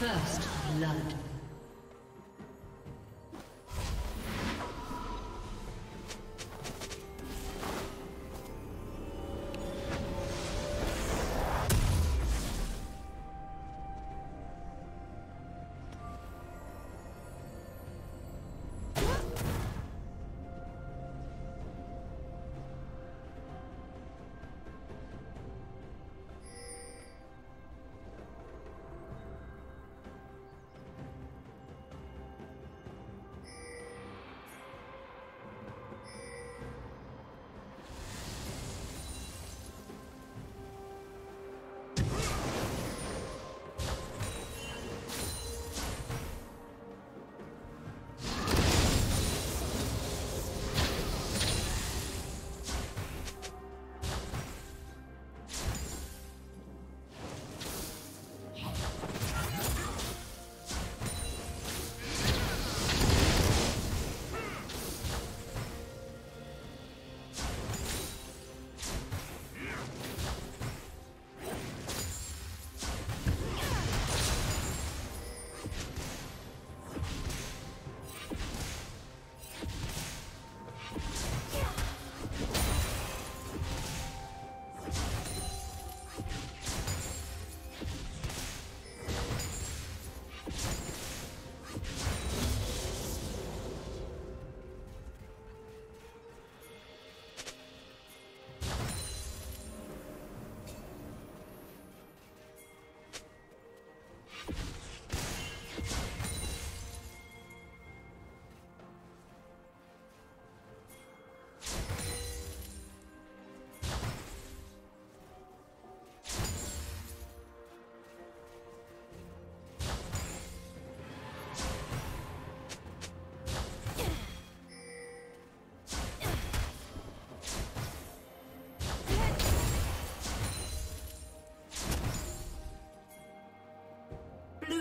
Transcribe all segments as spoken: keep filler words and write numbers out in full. First blood.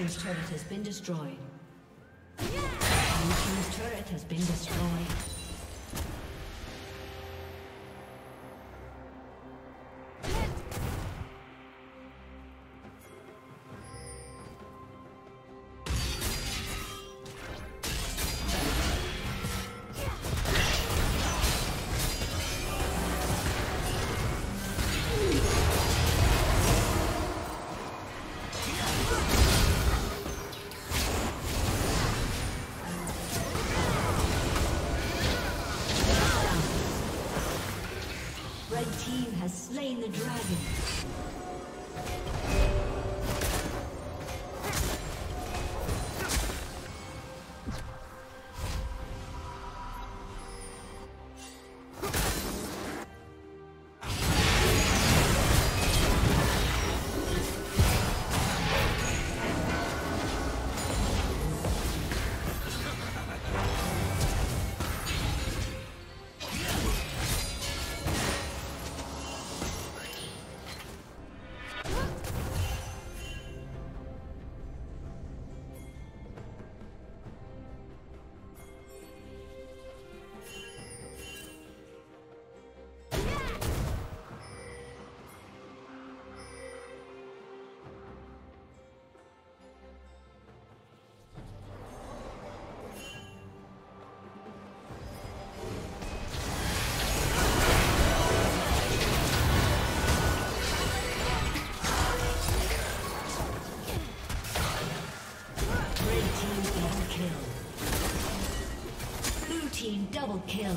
team's turret has been destroyed. Blue team's turret has been destroyed. Slain the dragon. Double kill.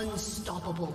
Unstoppable.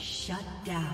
Shut down.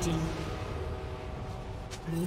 Dominating. Blue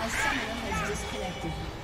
A summoner has disconnected.